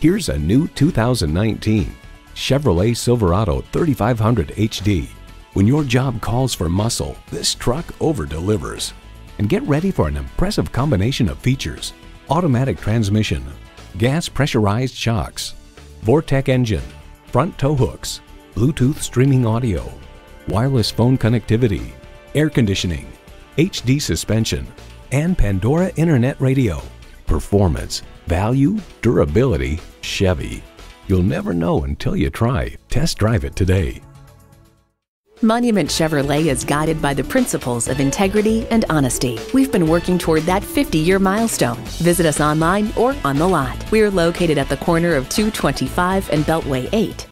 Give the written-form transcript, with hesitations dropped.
Here's a new 2019 Chevrolet Silverado 3500 HD. When your job calls for muscle, this truck over-delivers. And get ready for an impressive combination of features: automatic transmission, gas pressurized shocks, Vortec engine, front tow hooks, Bluetooth streaming audio, wireless phone connectivity, air conditioning, HD suspension, and Pandora internet radio. Performance, value, durability, Chevy. You'll never know until you try. Test drive it today. Monument Chevrolet is guided by the principles of integrity and honesty. We've been working toward that 50-year milestone. Visit us online or on the lot. We're located at the corner of 225 and Beltway 8.